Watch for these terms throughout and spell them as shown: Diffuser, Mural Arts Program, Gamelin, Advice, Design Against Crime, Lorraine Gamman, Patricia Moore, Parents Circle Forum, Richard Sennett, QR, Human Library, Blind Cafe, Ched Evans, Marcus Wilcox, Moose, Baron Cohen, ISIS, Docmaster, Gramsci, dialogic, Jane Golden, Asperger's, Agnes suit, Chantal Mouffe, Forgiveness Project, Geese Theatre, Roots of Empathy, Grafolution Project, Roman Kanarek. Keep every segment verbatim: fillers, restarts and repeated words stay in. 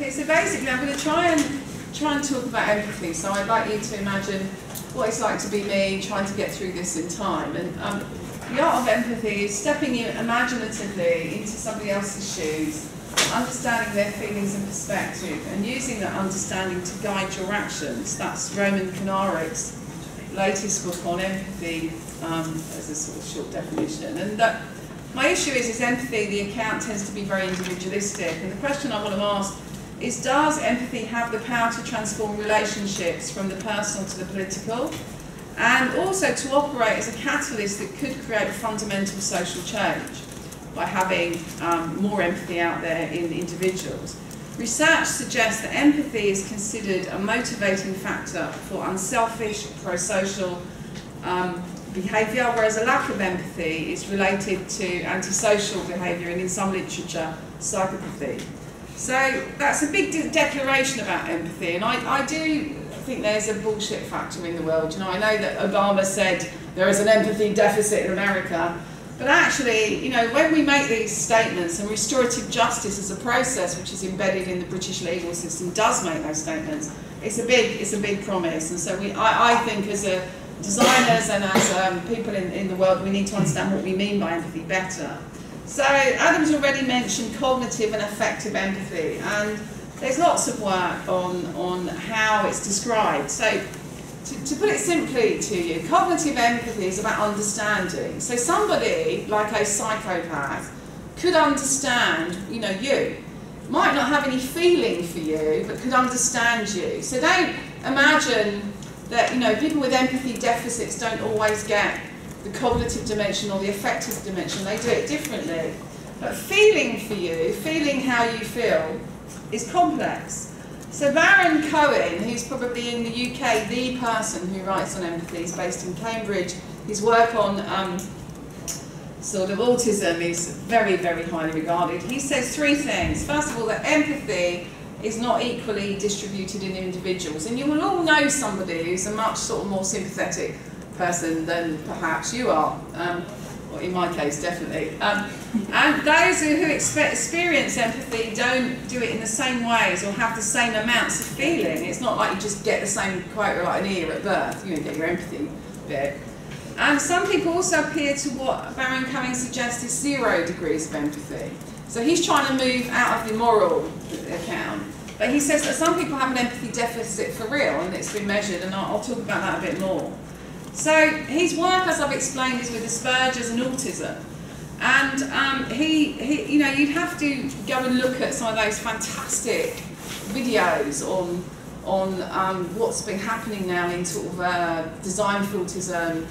Okay, so basically I'm going to try and try and talk about empathy. So I'd like you to imagine what it's like to be me trying to get through this in time. And um, the art of empathy is stepping in imaginatively into somebody else's shoes, understanding their feelings and perspective, and using that understanding to guide your actions. That's Roman Kanarek's latest book on empathy, um, as a sort of short definition. And that my issue is, is empathy, the account tends to be very individualistic. And the question I want to ask is, does empathy have the power to transform relationships from the personal to the political? And also to operate as a catalyst that could create fundamental social change by having um, more empathy out there in individuals. Research suggests that empathy is considered a motivating factor for unselfish, pro-social um, behaviour, whereas a lack of empathy is related to antisocial behaviour and, in some literature, psychopathy. So that's a big de declaration about empathy, and I, I do think there's a bullshit factor in the world. You know, I know that Obama said there is an empathy deficit in America, but actually, you know, when we make these statements, and restorative justice as a process which is embedded in the British legal system does make those statements, it's a big, it's a big promise. And so we, I, I think as a designers and as um, people in, in the world, we need to understand what we mean by empathy better. So Adam's already mentioned cognitive and affective empathy, and there's lots of work on, on how it's described. So to, to put it simply to you, cognitive empathy is about understanding. So somebody like a psychopath could understand, you know, you. Might not have any feeling for you, but could understand you. So don't imagine that, you know, people with empathy deficits don't always get the cognitive dimension or the affective dimension. They do it differently. But feeling for you, feeling how you feel, is complex. So Baron Cohen, who's probably in the U K the person who writes on empathy, is based in Cambridge. His work on um, sort of autism is very, very highly regarded. He says three things. First of all, that empathy is not equally distributed in individuals. And you will all know somebody who's a much sort of more sympathetic person than perhaps you are, um, well, in my case definitely. Um, and those who, who experience empathy don't do it in the same ways or have the same amounts of feeling. It's not like you just get the same quota like an ear at birth, you know, get your empathy bit. And some people also appear to what Baron Cohen suggests is zero degrees of empathy. So he's trying to move out of the moral account. But he says that some people have an empathy deficit for real, and it's been measured, and I'll, I'll talk about that a bit more. So his work, as I've explained, is with Asperger's and autism. And um, he, he, you know, you'd have to go and look at some of those fantastic videos on, on um, what's been happening now in sort of uh, design for autism.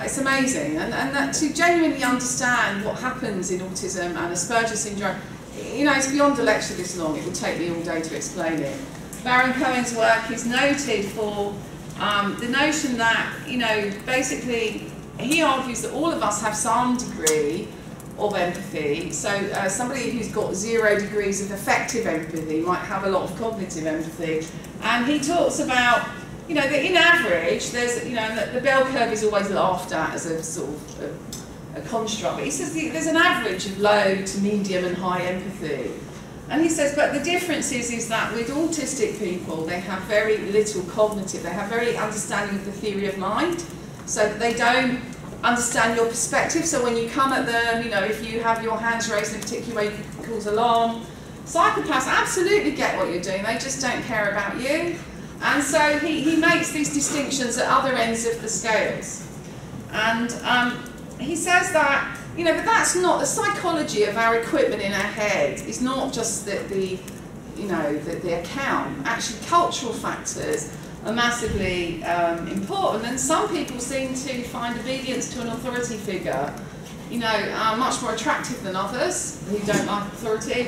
It's amazing. And, and that to genuinely understand what happens in autism and Asperger's syndrome, you know, it's beyond a lecture this long. It would take me all day to explain it. Baron Cohen's work is noted for Um, the notion that, you know, basically he argues that all of us have some degree of empathy. So uh, somebody who's got zero degrees of effective empathy might have a lot of cognitive empathy. And he talks about, you know, that in average, there's, you know, the bell curve is always laughed at as a sort of a, a construct. But he says there's an average of low to medium and high empathy. And he says, but the difference is, is that with autistic people, they have very little cognitive, they have very understanding of the theory of mind, so that they don't understand your perspective. So when you come at them, you know, if you have your hands raised in a particular way, you can cause alarm. Psychopaths absolutely get what you're doing, they just don't care about you. And so he, he makes these distinctions at other ends of the scales. And um, he says that, you know, but that's not, the psychology of our equipment in our head is not just that the, you know, the, the account. Actually, cultural factors are massively um, important, and some people seem to find obedience to an authority figure, you know, uh, much more attractive than others who don't like authority.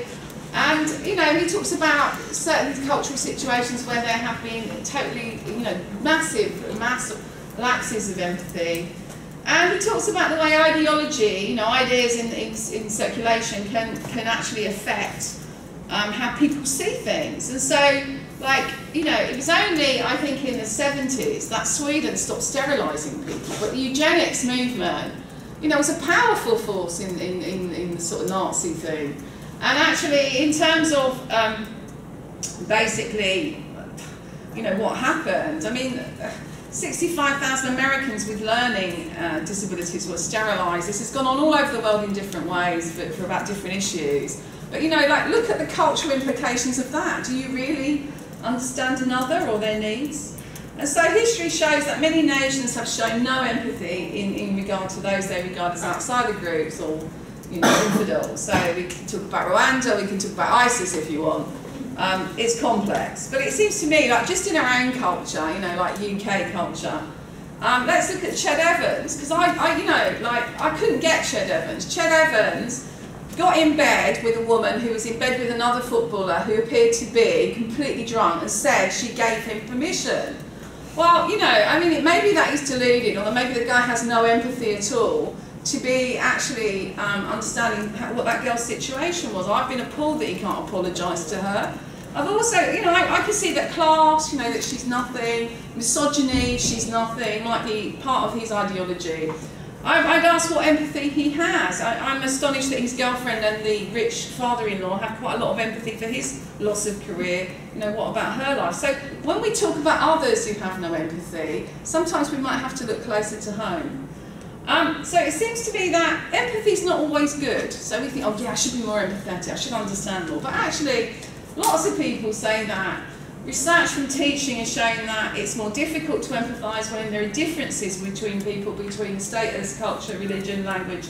And, you know, he talks about certain cultural situations where there have been totally, you know, massive, massive lapses of empathy. And he talks about the way ideology, you know, ideas in, in, in circulation can, can actually affect um, how people see things. And so, like, you know, it was only, I think, in the seventies that Sweden stopped sterilising people. But the eugenics movement, you know, was a powerful force in, in, in, in the sort of Nazi thing. And actually, in terms of um, basically, you know, what happened. I mean, sixty-five thousand Americans with learning uh, disabilities were sterilised. This has gone on all over the world in different ways for, for about different issues. But, you know, like, look at the cultural implications of that. Do you really understand another or their needs? And so history shows that many nations have shown no empathy in, in regard to those they regard as outsider groups or, you know, infidels. So we can talk about Rwanda, we can talk about ISIS if you want. Um, it's complex. But it seems to me, like, just in our own culture, you know, like U K culture, um, let's look at Ched Evans, because I, I, you know, like, I couldn't get Ched Evans. Ched Evans got in bed with a woman who was in bed with another footballer who appeared to be completely drunk and said she gave him permission. Well, you know, I mean, it may be that he's deluded, or maybe the guy has no empathy at all to be actually um, understanding how, what that girl's situation was. I've been appalled that he can't apologise to her. I've also, you know, I, I can see that class, you know, that she's nothing, misogyny, she's nothing, might be part of his ideology. I, I'd ask what empathy he has. I, I'm astonished that his girlfriend and the rich father-in-law have quite a lot of empathy for his loss of career. You know, what about her life? So when we talk about others who have no empathy, sometimes we might have to look closer to home. Um, so it seems to be that empathy is not always good. So we think, oh yeah, I should be more empathetic, I should understand more. But actually, lots of people say that. Research from teaching is showing that it's more difficult to empathise when there are differences between people, between status, culture, religion, language,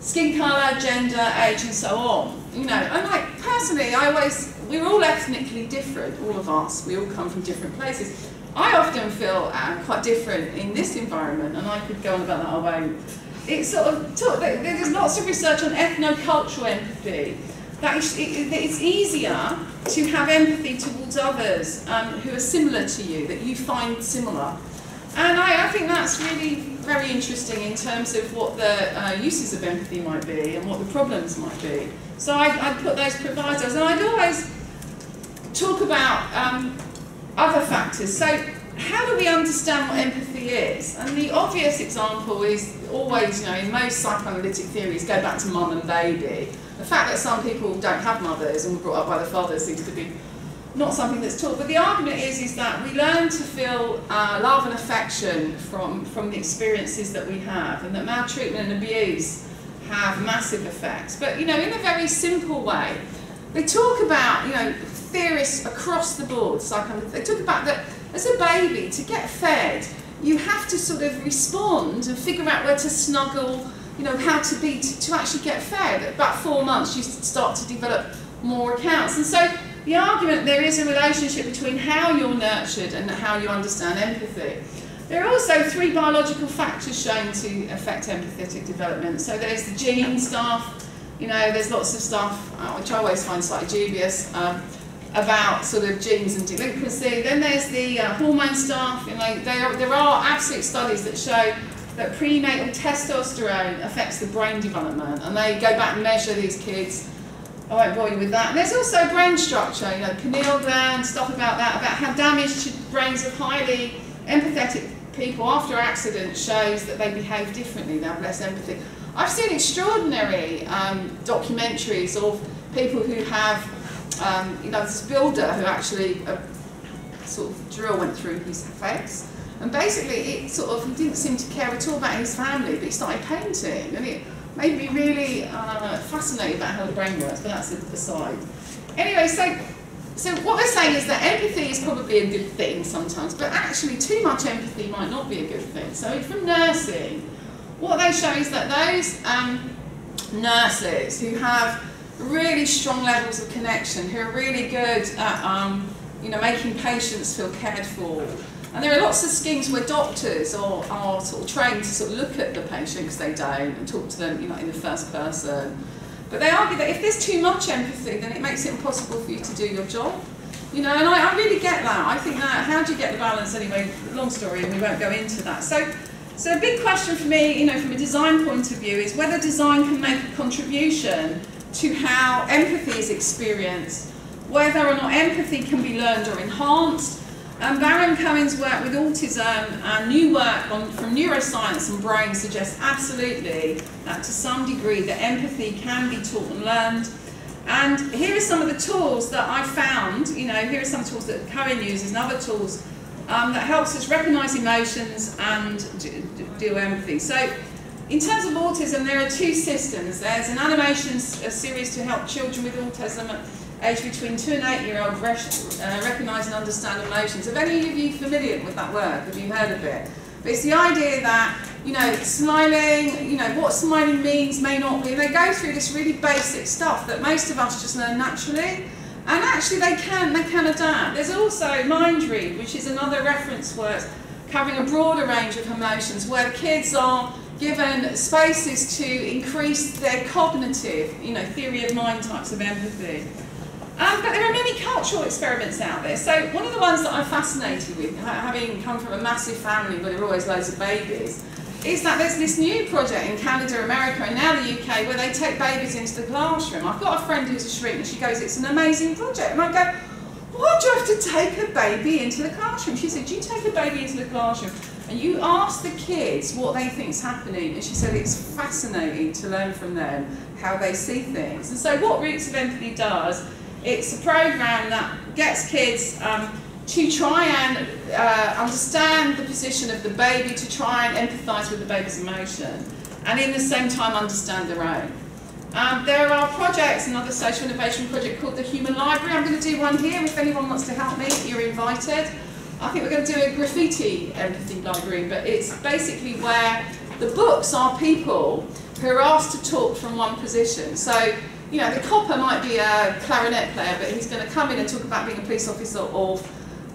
skin colour, gender, age, and so on. You know, and like personally, I always, we're all ethnically different, all of us. We all come from different places. I often feel uh, quite different in this environment, and I could go on about that, I won't. It's sort of talk, there's lots of research on ethnocultural empathy. That it's easier to have empathy towards others um, who are similar to you, that you find similar. And I, I think that's really very interesting in terms of what the uh, uses of empathy might be and what the problems might be. So I, I put those provisos, and I'd always talk about um, other factors. So how do we understand what empathy is? And the obvious example is always, you know, in most psychoanalytic theories, go back to mum and baby. The fact that some people don't have mothers and were brought up by their fathers seems to be not something that's taught. But the argument is, is that we learn to feel uh, love and affection from, from the experiences that we have, and that maltreatment and abuse have massive effects. But, you know, in a very simple way, they talk about, you know, theorists across the board, psychoanalysts, they talk about that as a baby, to get fed, you have to sort of respond and figure out where to snuggle, you know, how to be, to, to actually get fed. At about four months, you start to develop more accounts. And so the argument, there is a relationship between how you're nurtured and how you understand empathy. There are also three biological factors shown to affect empathetic development. So there's the gene stuff, you know, there's lots of stuff, uh, which I always find slightly dubious, um, about sort of genes and delinquency. Then there's the uh, hormone stuff, you know, there, there are absolute studies that show that prenatal testosterone affects the brain development, and they go back and measure these kids. I won't bore you with that. And there's also brain structure, you know, pineal gland, stuff about that, about how damaged brains of highly empathetic people after accident shows that they behave differently, they have less empathy. I've seen extraordinary um, documentaries of people who have, um, you know, this builder who actually, a sort of drill went through his face. And basically, it sort of, he didn't seem to care at all about his family, but he started painting, and it made me really uh, fascinated about how the brain works, but that's aside. Anyway, so, so what we're saying is that empathy is probably a good thing sometimes, but actually too much empathy might not be a good thing. So from nursing, what they show is that those um, nurses who have really strong levels of connection, who are really good at um, you know, making patients feel cared for. And there are lots of schemes where doctors are, are sort of trained to sort of look at the patient, because they don't, and talk to them, you know, in the first person. But they argue that if there's too much empathy, then it makes it impossible for you to do your job. You know, and I, I really get that. I think that, how do you get the balance anyway? Long story, and we won't go into that. So, so a big question for me, you know, from a design point of view, is whether design can make a contribution to how empathy is experienced, whether or not empathy can be learned or enhanced. Um, Baron Cohen's work with autism and new work on, from neuroscience and brain suggests absolutely that to some degree that empathy can be taught and learned. And here are some of the tools that I found, you know, here are some tools that Cohen uses and other tools um, that helps us recognise emotions and do empathy. So in terms of autism, there are two systems. There's an animation series to help children with autism at age between two and eight year old rec uh, recognise and understand emotions. Have any of you familiar with that work? Have you heard of it? But it's the idea that, you know, smiling, you know, what smiling means may not be. And they go through this really basic stuff that most of us just learn naturally. And actually they can, they can adapt. There's also Mind Read, which is another reference work covering a broader range of emotions where kids are given spaces to increase their cognitive, you know, theory of mind types of empathy. Um, but there are many cultural experiments out there. So one of the ones that I'm fascinated with, having come from a massive family where there are always loads of babies, is that there's this new project in Canada, America, and now the U K, where they take babies into the classroom. I've got a friend who's a shrink, and she goes, "It's an amazing project." And I go, "Why do you have to take a baby into the classroom?" She said, "You take a baby into the classroom, and you ask the kids what they think's happening." And she said, "It's fascinating to learn from them how they see things." And so what Roots of Empathy does, it's a program that gets kids um, to try and uh, understand the position of the baby, to try and empathise with the baby's emotion, and in the same time understand their own. Um, there are projects, another social innovation project called the Human Library. I'm going to do one here. If anyone wants to help me, you're invited. I think we're going to do a graffiti empathy library, but it's basically where the books are people who are asked to talk from one position. So, you know, the copper might be a clarinet player, but he's going to come in and talk about being a police officer or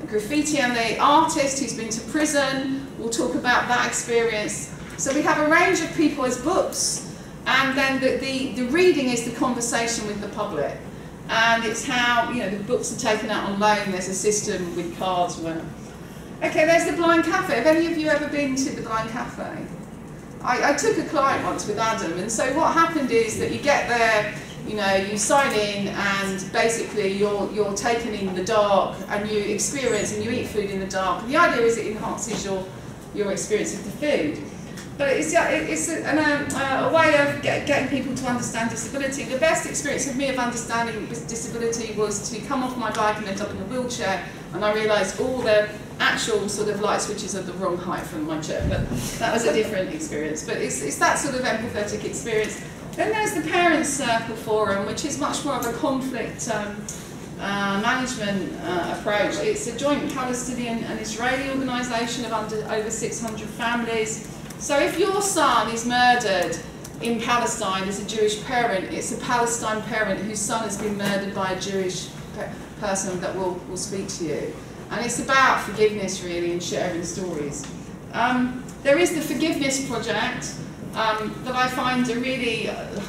graffiti, and the artist who's been to prison will talk about that experience. So we have a range of people as books, and then the, the, the reading is the conversation with the public. And it's how, you know, the books are taken out on loan. There's a system with cards. Where... Okay, there's the Blind Cafe. Have any of you ever been to the Blind Cafe? I, I took a client once with Adam, and so what happened is that you get there, you know, you sign in, and basically you're, you're taken in the dark, and you experience, and you eat food in the dark. And the idea is it enhances your, your experience of the food. But it's, it's a, a, a way of get, getting people to understand disability. The best experience of me of understanding disability was to come off my bike and end up in a wheelchair, and I realised all the actual sort of light switches are the wrong height from my chair. But that was a different experience. But it's, it's that sort of empathetic experience. Then there's the Parents Circle Forum, which is much more of a conflict um, uh, management uh, approach. It's a joint Palestinian and Israeli organisation of under, over six hundred families. So if your son is murdered in Palestine as a Jewish parent, it's a Palestine parent whose son has been murdered by a Jewish pe person that will, will speak to you. And it's about forgiveness, really, and sharing stories. Um, there is the Forgiveness Project, Um, that I find a really uh,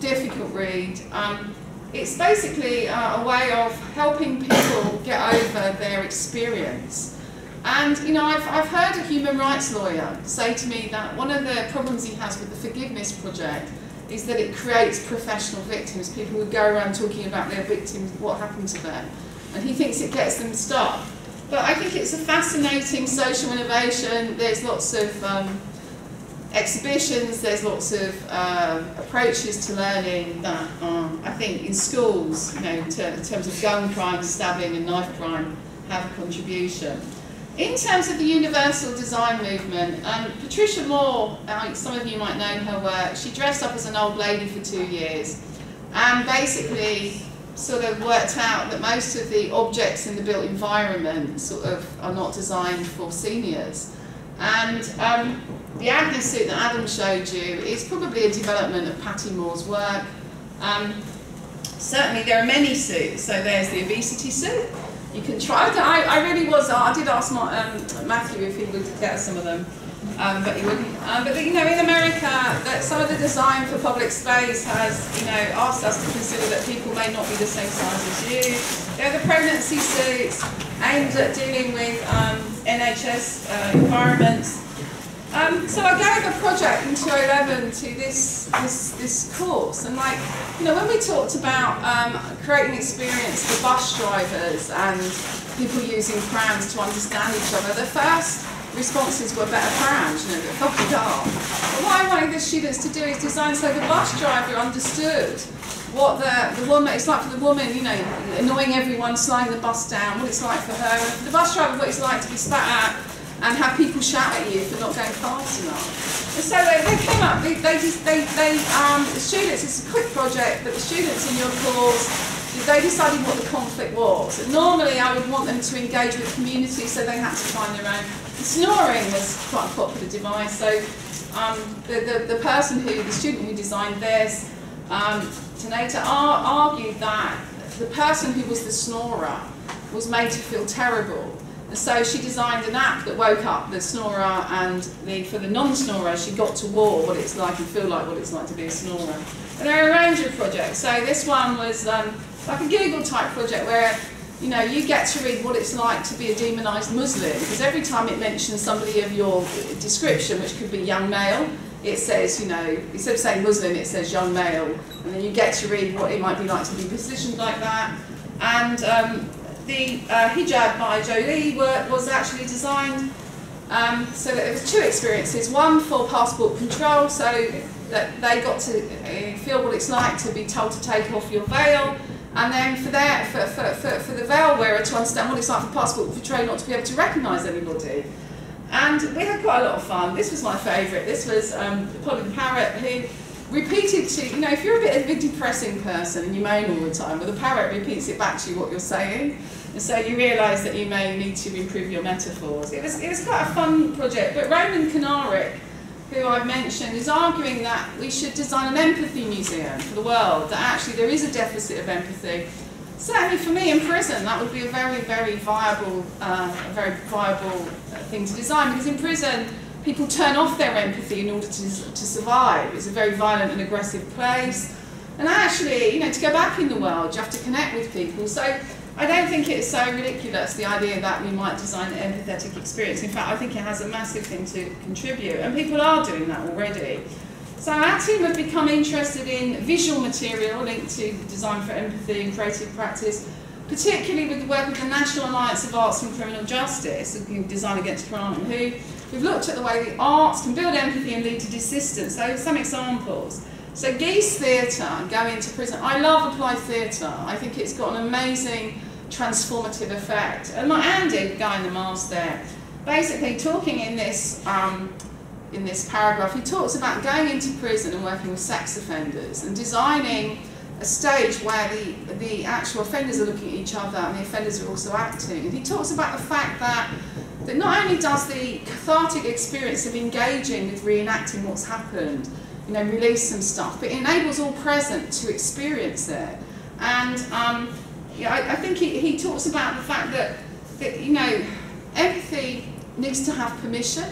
difficult read. Um, it's basically uh, a way of helping people get over their experience. And, you know, I've, I've heard a human rights lawyer say to me that one of the problems he has with the Forgiveness Project is that it creates professional victims, people who go around talking about their victims, what happened to them. And he thinks it gets them stuck. But I think it's a fascinating social innovation. There's lots of um, exhibitions, there's lots of uh, approaches to learning that um, I think in schools, you know, in, ter in terms of gun crime, stabbing and knife crime, have a contribution. In terms of the universal design movement, um, Patricia Moore, uh, some of you might know her work, she dressed up as an old lady for two years and basically sort of worked out that most of the objects in the built environment sort of are not designed for seniors. And um, the Agnes suit that Adam showed you is probably a development of Patty Moore's work. Um, certainly there are many suits, so there's the obesity suit. You can try it. I, I really was, I did ask my, um, Matthew if he would get some of them, um, but he wouldn't. Um, but you know, in America, that some of the design for public space has, you know, asked us to consider that people may not be the same size as you. There are the pregnancy suits aimed at dealing with um, N H S uh, environments. Um, so I gave a project in two thousand eleven to this, this, this course, and like, you know, when we talked about um, creating experience for bus drivers and people using prams to understand each other, the first responses were better prams, you know, they're fucking dark. But what I wanted the students to do is design so the bus driver understood what the, the woman, it's like for the woman, you know, annoying everyone, slowing the bus down, what it's like for her, for the bus driver, what it's like to be spat at and have people shout at you for not going fast enough. And so they, they came up, they, they just, they, they, um, the students, it's a quick project, but the students in your course, they decided what the conflict was. And normally I would want them to engage with the community, so they had to find their own. The snoring was quite a popular device, so um, the, the, the person who, the student who designed this, um, Taneta, ar argued that the person who was the snorer was made to feel terrible. And so she designed an app that woke up the snorer, and the, for the non-snorer, she got to war what it's like and feel like what it's like to be a snorer. And there are a range of projects. So this one was um, like a Google type project where, you know, you get to read what it's like to be a demonised Muslim, because every time it mentions somebody of your description, which could be young male, it says, you know, instead of saying Muslim, it says young male. And then you get to read what it might be like to be positioned like that. And um, the uh, hijab by Jolie work was actually designed um, so that there was two experiences. One for passport control, so that they got to feel what it's like to be told to take off your veil. And then for, their, for, for, for, for the veil wearer to understand what it's like for passport portrayal not to be able to recognise anybody. And we had quite a lot of fun. This was my favourite. This was um, Pauline Parrott, who repeated to, you know, if you're a bit of a depressing person and you moan all the time, well, the parrot repeats it back to you what you're saying. And so you realise that you may need to improve your metaphors. It was, it was quite a fun project. But Roman Kanarek, who I've mentioned, is arguing that we should design an empathy museum for the world, that actually there is a deficit of empathy. Certainly for me in prison, that would be a very, very viable, uh, a very viable thing to design, because in prison, people turn off their empathy in order to, to survive. It's a very violent and aggressive place. And actually, you know, to go back in the world, you have to connect with people. So I don't think it's so ridiculous, the idea that we might design an empathetic experience. In fact, I think it has a massive thing to contribute, and people are doing that already. So our team have become interested in visual material linked to design for empathy and creative practice, particularly with the work of the National Alliance of Arts and Criminal Justice, Design Against Crime, who we've looked at the way the arts can build empathy and lead to desistance. So some examples. So Geese Theatre, Go Into Prison. I love applied theatre. I think it's got an amazing transformative effect. And my Andy, the guy in the mask there, basically talking in this, um, in this paragraph, he talks about going into prison and working with sex offenders and designing a stage where the, the actual offenders are looking at each other and the offenders are also acting. And he talks about the fact that, that not only does the cathartic experience of engaging with reenacting what's happened, you know, release some stuff, but it enables all present to experience it. And um, Yeah, I, I think he, he talks about the fact that, that, you know, empathy needs to have permission,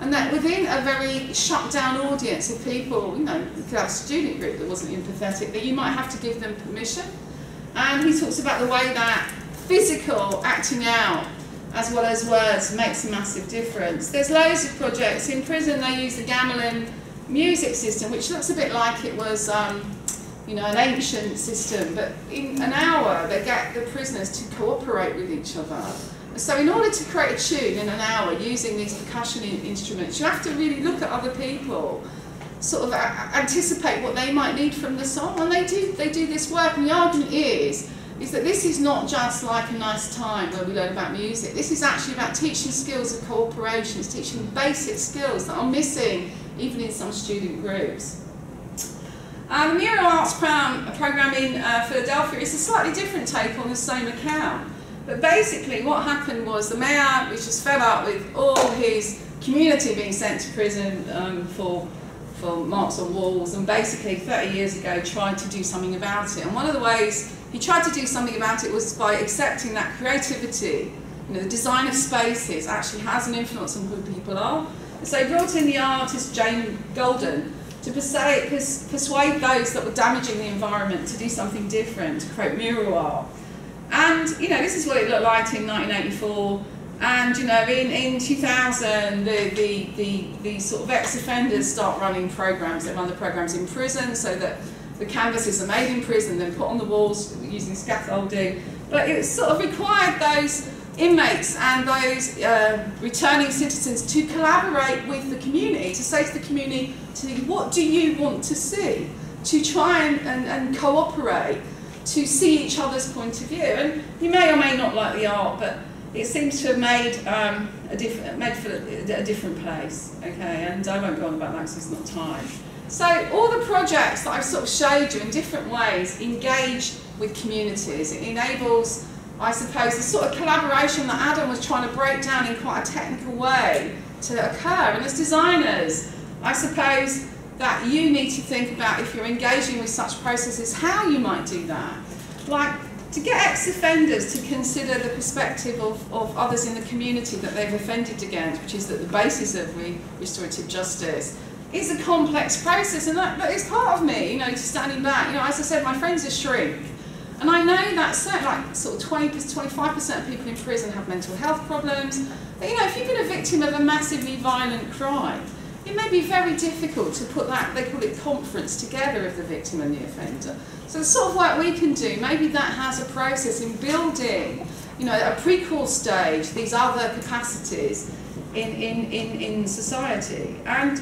and that within a very shut down audience of people, you know, you could have a student group that wasn't empathetic, that you might have to give them permission. And he talks about the way that physical acting out as well as words makes a massive difference. There's loads of projects. In prison they use the Gamelin music system, which looks a bit like it was um, you know, an ancient system, but in an hour they get the prisoners to cooperate with each other. So in order to create a tune in an hour using these percussion instruments, you have to really look at other people, sort of anticipate what they might need from the song, and they do, they do this work. And the argument is, is that this is not just like a nice time where we learn about music. This is actually about teaching skills of cooperation, it's teaching basic skills that are missing even in some student groups. Uh, the Mural Arts Program in uh, Philadelphia is a slightly different take on the same account. But basically what happened was the mayor was just fed up with all his community being sent to prison um, for, for marks on walls, and basically thirty years ago tried to do something about it. And one of the ways he tried to do something about it was by accepting that creativity, you know, the design of spaces actually has an influence on who people are. So he brought in the artist Jane Golden to persuade those that were damaging the environment to do something different, to create mural art. And, you know, this is what it looked like in nineteen eighty-four. And, you know, in, in two thousand, the, the, the, the sort of ex-offenders start running programs. They run the programs in prison so that the canvases are made in prison, then put on the walls using scaffolding. But it sort of required those inmates and those uh, returning citizens to collaborate with the community, to say to the community, to, what do you want to see? to try and, and, and cooperate, to see each other's point of view. And you may or may not like the art, but it seems to have made, um, a, diff made for a, a different place, okay? And I won't go on about that because it's not time. So all the projects that I've sort of showed you in different ways engage with communities. It enables, I suppose, the sort of collaboration that Adam was trying to break down in quite a technical way to occur. And as designers, I suppose that you need to think about, if you're engaging with such processes, how you might do that. Like, to get ex-offenders to consider the perspective of, of others in the community that they've offended against, which is that the basis of re restorative justice, is a complex process, and that, that is part of me, you know, to standing back. You know, as I said, my friends are shrink, and I know that certain, like, sort of twenty to twenty-five percent of people in prison have mental health problems. But, you know, if you've been a victim of a massively violent crime, it may be very difficult to put that, they call it conference, together of the victim and the offender. So the sort of work we can do, maybe that has a process in building, you know, at a pre-call stage, these other capacities in, in, in, in society. And,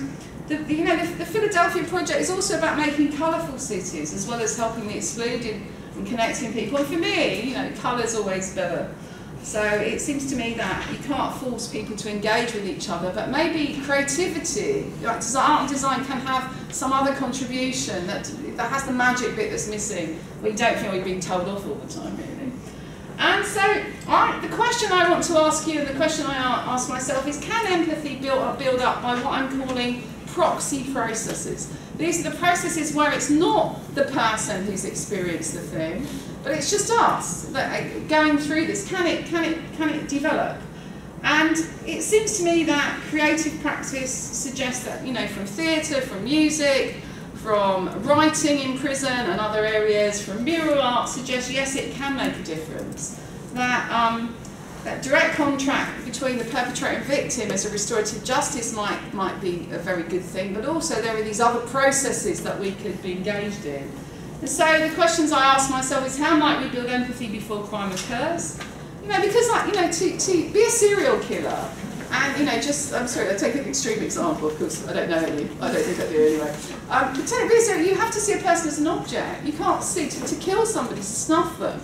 the, you know, the, the Philadelphia Project is also about making colourful cities, as well as helping the excluded and connecting people. And for me, you know, colour's always better. So it seems to me that you can't force people to engage with each other, but maybe creativity, like art and design, can have some other contribution that, that has the magic bit that's missing. We don't feel we've been told off all the time, really. And so I, the question I want to ask you, and the question I ask myself, is can empathy build up, build up by what I'm calling proxy processes? These are the processes where it's not the person who's experienced the thing, but it's just us that are going through this. Can it, can it, can it develop? And it seems to me that creative practice suggests that, you know, from theatre, from music, from writing in prison and other areas, from mural art, suggests yes, it can make a difference. That, um, that direct contract between the perpetrator and victim as a restorative justice might, might be a very good thing, but also there are these other processes that we could be engaged in. And so the questions I ask myself is, how might we build empathy before crime occurs? You know, because, like, you know, to, to be a serial killer, and, you know, just, I'm sorry, I take an extreme example, because I don't know any, I don't think I do anyway. Um, but to be serial, you have to see a person as an object. You can't see, to, to kill somebody, to snuff them.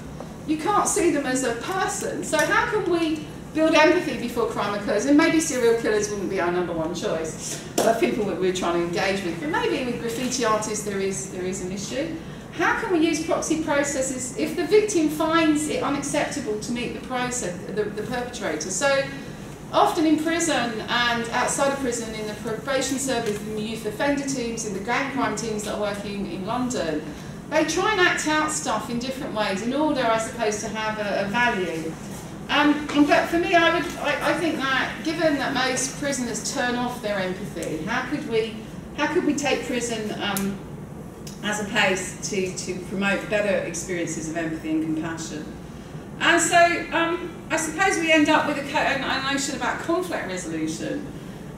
You can't see them as a person. So how can we build empathy before crime occurs? And maybe serial killers wouldn't be our number one choice, but people that we're trying to engage with. But maybe with graffiti artists there is, there is an issue. How can we use proxy processes if the victim finds it unacceptable to meet the, process, the, the perpetrator? So often in prison and outside of prison, in the probation service, in the youth offender teams, in the gang crime teams that are working in London, they try and act out stuff in different ways in order, I suppose, to have a, a value. Um, but for me, I, would, I, I think that given that most prisoners turn off their empathy, how could we, how could we take prison um, as a place to, to promote better experiences of empathy and compassion? And so um, I suppose we end up with a, a notion about conflict resolution,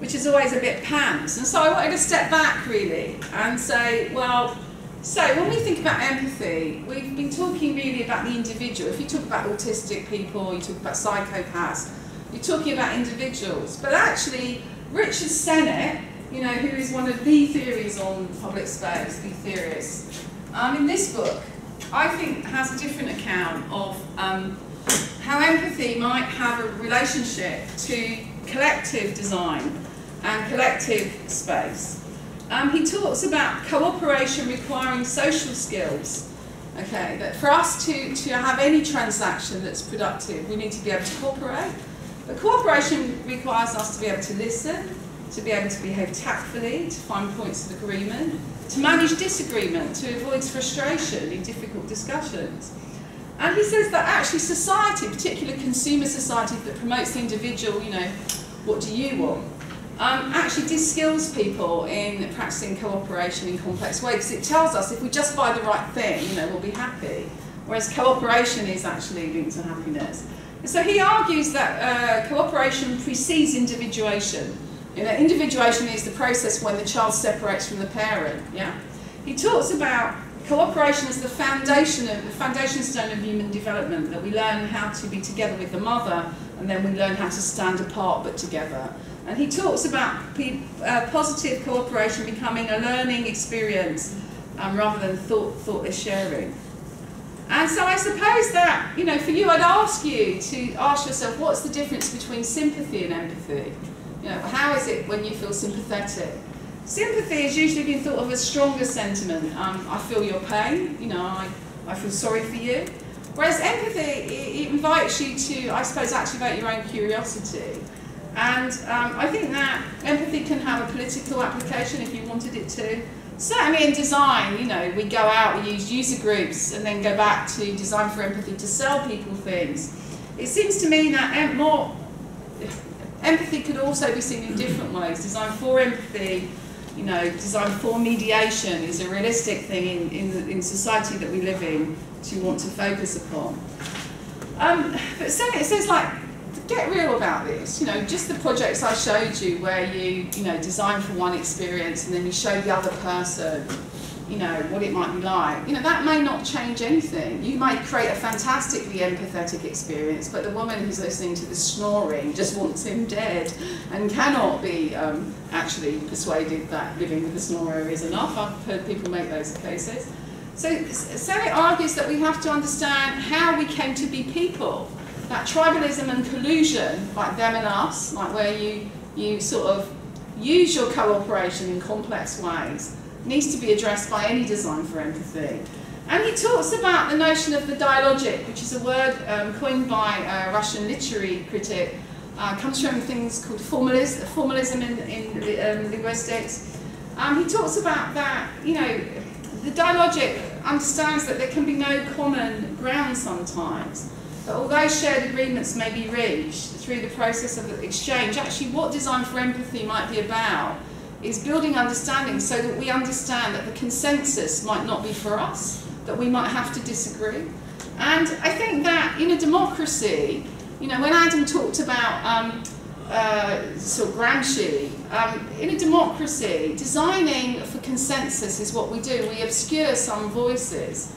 which is always a bit pants. And so I wanted to step back, really, and say, well, so when we think about empathy, we've been talking really about the individual. If you talk about autistic people, you talk about psychopaths, you're talking about individuals. But actually, Richard Sennett, you know, who is one of the theories on public space, the theorist, um, in this book, I think has a different account of um, how empathy might have a relationship to collective design and collective space. Um, he talks about cooperation requiring social skills. Okay, that for us to, to have any transaction that's productive, we need to be able to cooperate. But cooperation requires us to be able to listen, to be able to behave tactfully, to find points of agreement, to manage disagreement, to avoid frustration in difficult discussions. And he says that actually society, particularly consumer society that promotes the individual, you know, what do you want? Um, actually de-skills people in practicing cooperation in complex ways, because it tells us if we just buy the right thing, you know, we'll be happy. Whereas cooperation is actually linked to happiness. And so he argues that uh, cooperation precedes individuation. You know, individuation is the process when the child separates from the parent. Yeah, he talks about cooperation as the foundation of the foundation stone of human development. That we learn how to be together with the mother, and then we learn how to stand apart but together. And he talks about uh, positive cooperation becoming a learning experience um, rather than thought, thoughtless sharing. And so I suppose that, you know, for you, I'd ask you to ask yourself, what's the difference between sympathy and empathy? You know, how is it when you feel sympathetic? Sympathy has usually been thought of as stronger sentiment. Um, I feel your pain, you know, I, I feel sorry for you. Whereas empathy, it, it invites you to, I suppose, activate your own curiosity. And um, I think that empathy can have a political application if you wanted it to. Certainly in design, you know, we go out, we use user groups, and then go back to Design for Empathy to sell people things. It seems to me that em more empathy could also be seen in different ways. Design for empathy, you know, design for mediation is a realistic thing in, in, the, in society that we live in to want to focus upon. Um, but certainly it says, like, get real about this, you know, just the projects I showed you where you, you know, design for one experience and then you show the other person, you know, what it might be like. You know, that may not change anything. You might create a fantastically empathetic experience, but the woman who's listening to the snoring just wants him dead and cannot be um, actually persuaded that living with a snorer is enough. I've heard people make those cases. So Sennett argues that we have to understand how we came to be people. That tribalism and collusion, like them and us, like where you, you sort of use your cooperation in complex ways, needs to be addressed by any design for empathy. And he talks about the notion of the dialogic, which is a word um, coined by a Russian literary critic, uh, comes from things called formalism, formalism in, in um, linguistics. Um, he talks about that, you know, the dialogic understands that there can be no common ground sometimes. But although shared agreements may be reached through the process of exchange, actually what Design for Empathy might be about is building understanding so that we understand that the consensus might not be for us, that we might have to disagree. And I think that in a democracy, you know, when Adam talked about um, uh, sort of Gramsci, um, in a democracy, designing for consensus is what we do. We obscure some voices.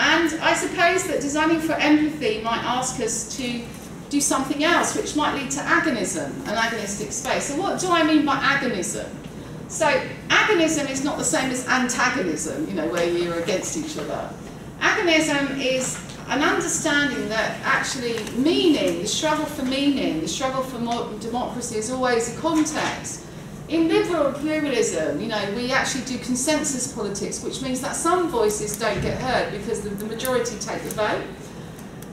And I suppose that designing for empathy might ask us to do something else, which might lead to agonism, an agonistic space. So what do I mean by agonism? So agonism is not the same as antagonism, you know, where you're against each other. Agonism is an understanding that actually meaning, the struggle for meaning, the struggle for democracy is always a context. In liberal pluralism, you know, we actually do consensus politics, which means that some voices don't get heard because the, the majority take the vote.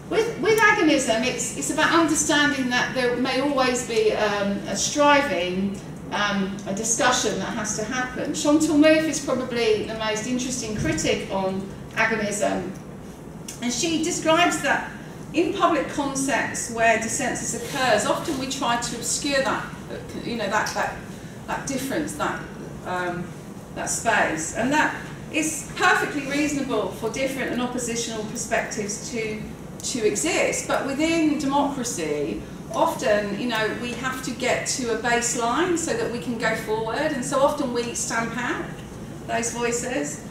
With, with agonism, it's, it's about understanding that there may always be um, a striving, um, a discussion that has to happen. Chantal Mouffe is probably the most interesting critic on agonism, and she describes that in public concepts where dissensus occurs, often we try to obscure that, you know, that, that that difference, that, um, that space. And that is perfectly reasonable for different and oppositional perspectives to, to exist. But within democracy, often, you know, we have to get to a baseline so that we can go forward. And so often we stamp out those voices.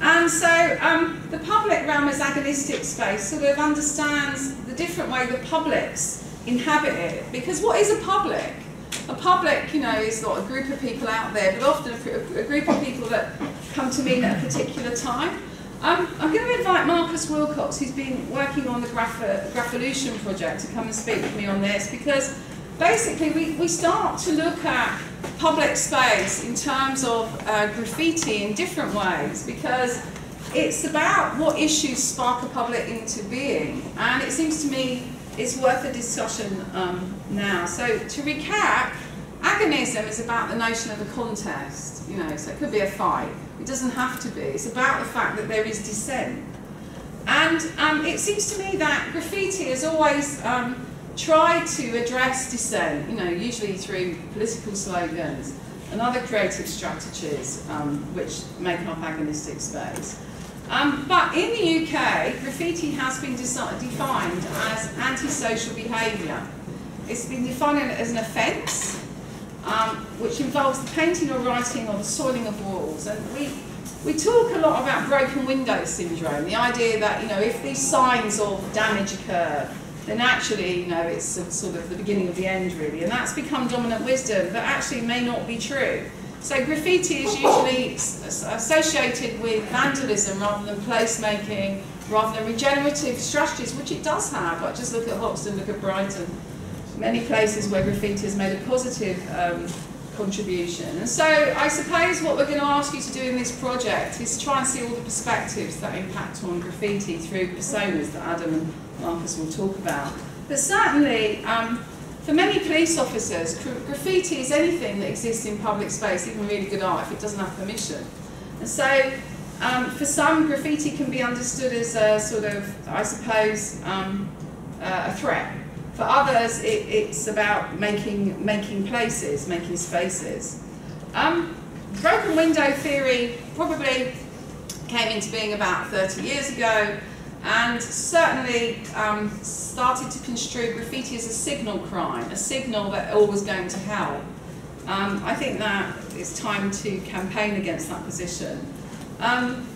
And so um, the public realm as agonistic space sort of understands the different way the publics inhabit it. Because what is a public? A public, you know, is not a group of people out there, but often a, a group of people that come to meet at a particular time. Um, I'm going to invite Marcus Wilcox, who's been working on the Grafolution Project, to come and speak with me on this, because basically we, we start to look at public space in terms of uh, graffiti in different ways, because it's about what issues spark a public into being, and it seems to me it's worth a discussion um, now. So to recap, agonism is about the notion of a contest, you know, so it could be a fight. It doesn't have to be. It's about the fact that there is dissent. And um, it seems to me that graffiti has always um, tried to address dissent, you know, usually through political slogans and other creative strategies um, which make up agonistic space. Um, but in the U K, graffiti has been defined as antisocial behaviour. It's been defined as an offence, um, which involves the painting or writing or the soiling of walls. And we, we talk a lot about broken window syndrome, the idea that, you know, if these signs of damage occur, then actually, you know, it's sort of the beginning of the end, really. And that's become dominant wisdom, but actually may not be true. So graffiti is usually associated with vandalism rather than placemaking, rather than regenerative strategies, which it does have. Like just look at Hoxton, look at Brighton. Many places where graffiti has made a positive um, contribution. And so I suppose what we're going to ask you to do in this project is try and see all the perspectives that impact on graffiti through personas that Adam and Marcus will talk about. But certainly, um, for many police officers, graffiti is anything that exists in public space, even really good art, if it doesn't have permission. And so, um, for some, graffiti can be understood as a sort of, I suppose, um, uh, a threat. For others, it, it's about making, making places, making spaces. Um, broken window theory probably came into being about thirty years ago, and certainly um, started to construe graffiti as a signal crime, a signal that all was going to hell. Um, I think that it's time to campaign against that position. Um,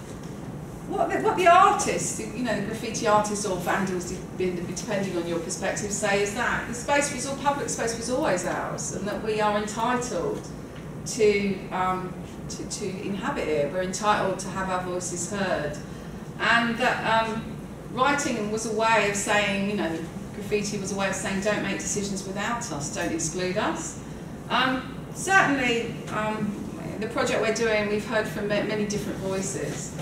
what, the, what the artists, you know, the graffiti artists or vandals, depending on your perspective, say is that the space was all, public space was always ours, and that we are entitled to, um, to, to inhabit it. We're entitled to have our voices heard. And that um, writing was a way of saying, you know, graffiti was a way of saying, don't make decisions without us, don't exclude us. Um, certainly, um, the project we're doing, we've heard from many different voices.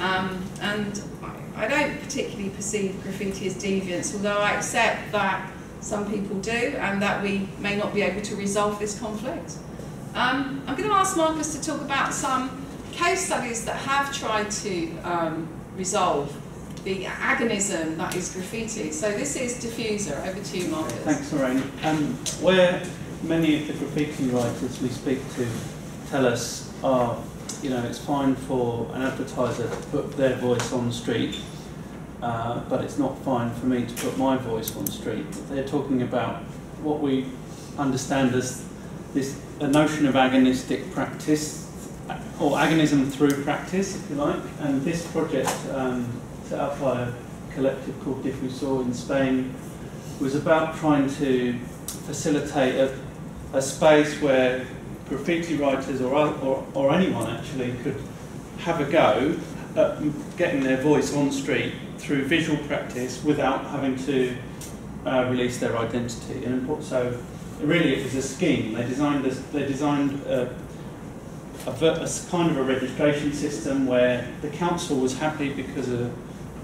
Um, and I don't particularly perceive graffiti as deviance, although I accept that some people do, and that we may not be able to resolve this conflict. Um, I'm going to ask Marcus to talk about some case studies that have tried to um, resolve the agonism that is graffiti. So this is Diffuser. Over to you, Marcus. Thanks, Lorraine. Um, where many of the graffiti writers we speak to tell us are, you know, it's fine for an advertiser to put their voice on the street, uh, but it's not fine for me to put my voice on the street. They're talking about what we understand as this a notion of agonistic practice, or agonism through practice, if you like. And this project, um, set up by a collective called Diffuser in Spain, was about trying to facilitate a, a space where graffiti writers or, or, or anyone actually could have a go at getting their voice on street through visual practice without having to uh, release their identity. And so really it was a scheme. They designed a, they designed a, A, a kind of a registration system where the council was happy because a,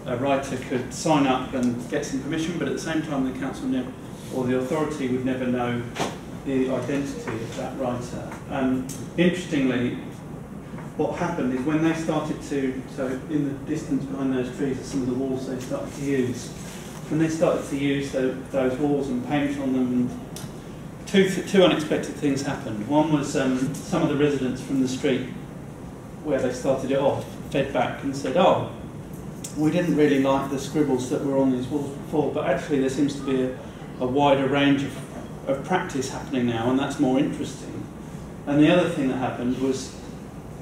a writer could sign up and get some permission, but at the same time the council never, or the authority would never know the identity of that writer. Um, interestingly, what happened is when they started to, so in the distance behind those trees are some of the walls they started to use. When they started to use the, those walls and paint on them, Two, two unexpected things happened. One was um, some of the residents from the street where they started it off fed back and said, oh, we didn't really like the scribbles that were on these walls before, but actually there seems to be a, a wider range of, of practice happening now, and that's more interesting. And the other thing that happened was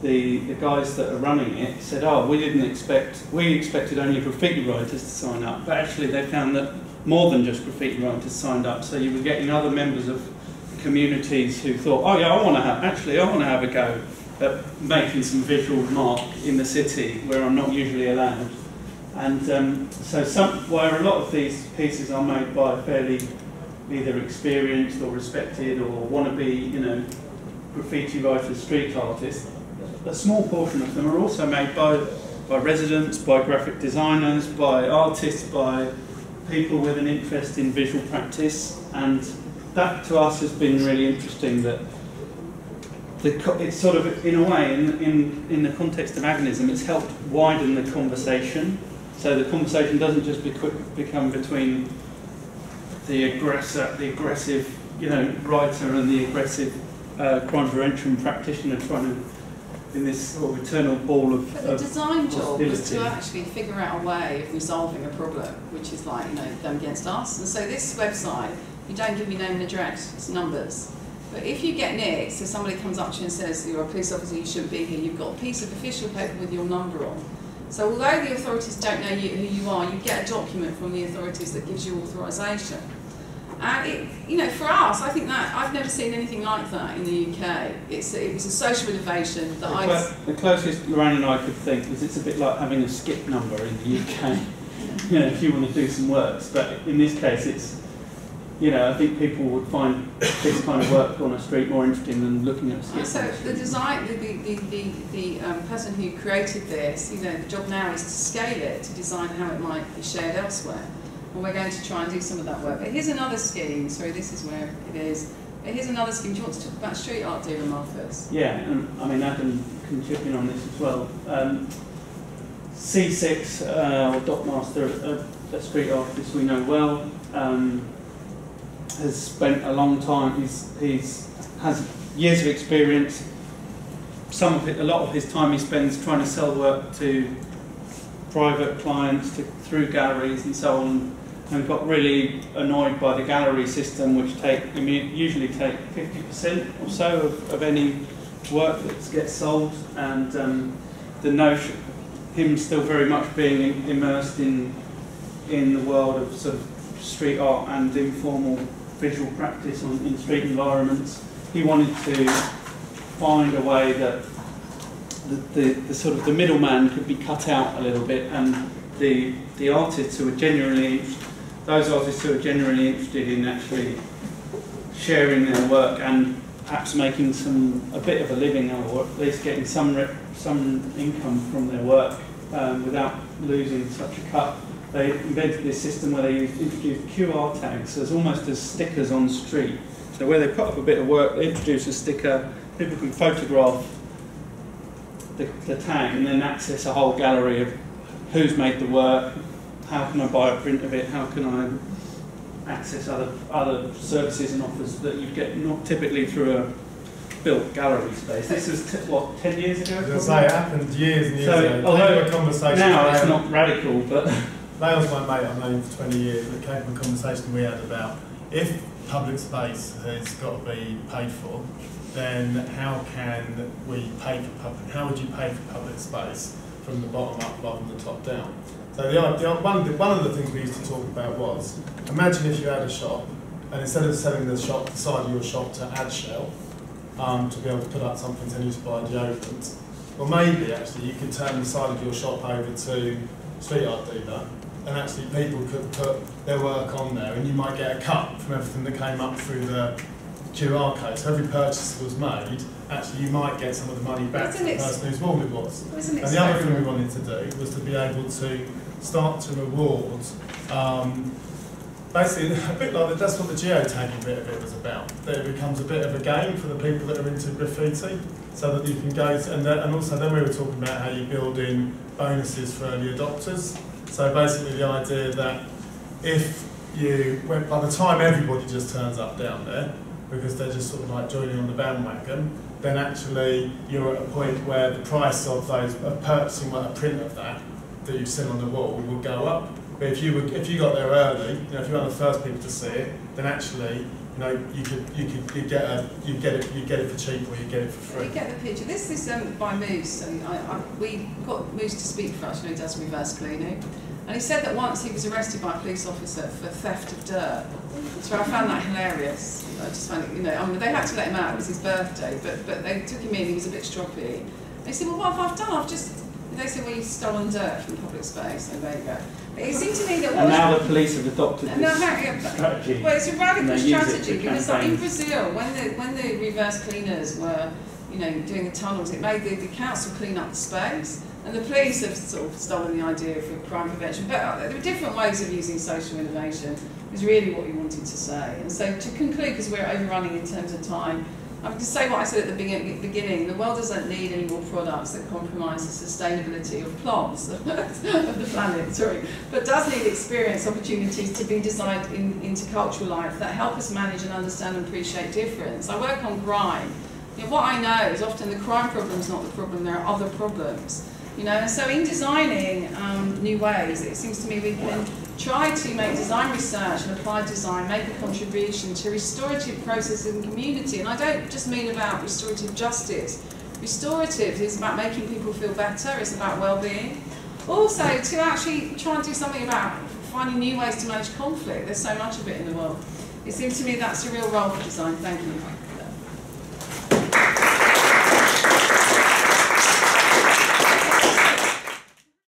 the, the guys that are running it said, oh, we didn't expect, we expected only graffiti writers to sign up, but actually they found that more than just graffiti writers signed up, so you were getting other members of communities who thought, oh yeah, I want to have, actually I want to have a go at making some visual mark in the city where I'm not usually allowed. And um, so some, where a lot of these pieces are made by fairly either experienced or respected or wannabe, you know, graffiti writers, street artists, a small portion of them are also made by, by residents, by graphic designers, by artists, by people with an interest in visual practice. And that to us has been really interesting, that the, it's sort of, in a way, in, in, in the context of agonism, it's helped widen the conversation. So the conversation doesn't just be quick, become between the aggressor, the aggressive, you know, writer and the aggressive uh, crime prevention practitioner trying to, in this sort of eternal ball of But the of design job was to actually figure out a way of resolving a problem, which is like, you know, them against us. And so this website, you don't give me name and address, it's numbers. But if you get nicked, so somebody comes up to you and says, you're a police officer, you shouldn't be here, you've got a piece of official paper with your number on. So although the authorities don't know you, who you are, you get a document from the authorities that gives you authorisation. And it, you know, for us, I think that I've never seen anything like that in the U K. It's it was a social innovation that I. Well, the closest Lorraine and I could think was it's a bit like having a skip number in the U K. You know, if you want to do some works, but in this case, it's, you know, I think people would find this kind of work on a street more interesting than looking at a skip. So the design, the the the, the um, person who created this, you know, the job now is to scale it to design how it might be shared elsewhere. Well, we're going to try and do some of that work. But here's another scheme. Sorry, this is where it is. But here's another scheme. Do you want to talk about street art, David Marcus? Yeah, and I mean, Adam can chip in on this as well. Um, C six, uh, or Docmaster, a, a street artist we know well, um, has spent a long time. He's, he's has years of experience. Some of it, a lot of his time he spends trying to sell work to private clients, to, through galleries and so on. And got really annoyed by the gallery system, which take I mean, usually take fifty percent or so of, of any work that gets sold, and um, the notion, him still very much being immersed in in the world of sort of street art and informal visual practice on, in street environments. He wanted to find a way that the, the, the sort of the middleman could be cut out a little bit, and the the artists who are genuinely those artists who are genuinely interested in actually sharing their work and perhaps making some a bit of a living, or at least getting some some income from their work um, without losing such a cut. They invented this system where they introduced Q R tags as almost as stickers on the street. So where they put up a bit of work, they introduce a sticker. People can photograph the, the tag and then access a whole gallery of who's made the work, how can I buy a print of it, how can I access other other services and offers that you get not typically through a built gallery space. This was, t what, ten years ago? As I say, it happened years and years so, ago. Although conversation now it's not radical, but... That was my mate I've known for twenty years, that came from a conversation we had about if public space has got to be paid for, then how can we pay for public, how would you pay for public space? From the bottom up rather than the top down. So the, the, one, the, one of the things we used to talk about was, imagine if you had a shop, and instead of selling the shop, the side of your shop to AdShell, um, to be able to put out something to you to buy deodorant, well maybe actually you could turn the side of your shop over to Street Art Dealer, and actually people could put their work on there, and you might get a cut from everything that came up through the Q R code. So every purchase was made, actually you might get some of the money back from the person whose wall it was. It was an and the other thing we wanted to do was to be able to start to reward, um, basically a bit like the, that's what the geotagging bit of it was about, that it becomes a bit of a game for the people that are into graffiti, so that you can go, to, and, then, and also then we were talking about how you build in bonuses for early adopters. So basically the idea that if you, when, by the time everybody just turns up down there, because they're just sort of like joining on the bandwagon, then actually you're at a point where the price of those of purchasing like a print of that that you've seen on the wall will go up. But if you were, if you got there early, you know, if you were one of the first people to see it, then actually, you know, you could you could you get a you get it you get it for cheap or you get it for free. You get the picture. This is um, by Moose, and I, I, we got Moose to speak for us when he does reverse cleaning. And he said that once he was arrested by a police officer for theft of dirt. So I found that hilarious. I just found it, you know, I mean, they had to let him out, it was his birthday, but, but they took him in, he was a bit stroppy. They said, well, what have I done? I've just, they said, well, you've stolen dirt from public space, so there you go. But it seemed to me that what And now the police have adopted this no, strategy. Well, it's a radical strategy, because like in Brazil, when the, when the reverse cleaners were, you know, doing the tunnels, it made the, the council clean up the space. And the police have sort of stolen the idea for crime prevention, but there were different ways of using social innovation, is really what we wanted to say. And so to conclude, because we're overrunning in terms of time, I'm to say what I said at the beginning, the world doesn't need any more products that compromise the sustainability of plants, of the planet, sorry, but does need experience, opportunities to be designed in, into cultural life that help us manage and understand and appreciate difference. I work on crime. You know, what I know is often the crime problem is not the problem, there are other problems. You know, and so in designing um, new ways, it seems to me we can try to make design research and applied design make a contribution to restorative processes in the community. And I don't just mean about restorative justice. Restorative is about making people feel better, it's about well-being. Also, to actually try and do something about finding new ways to manage conflict. There's so much of it in the world. It seems to me that's a real role for design. Thank you.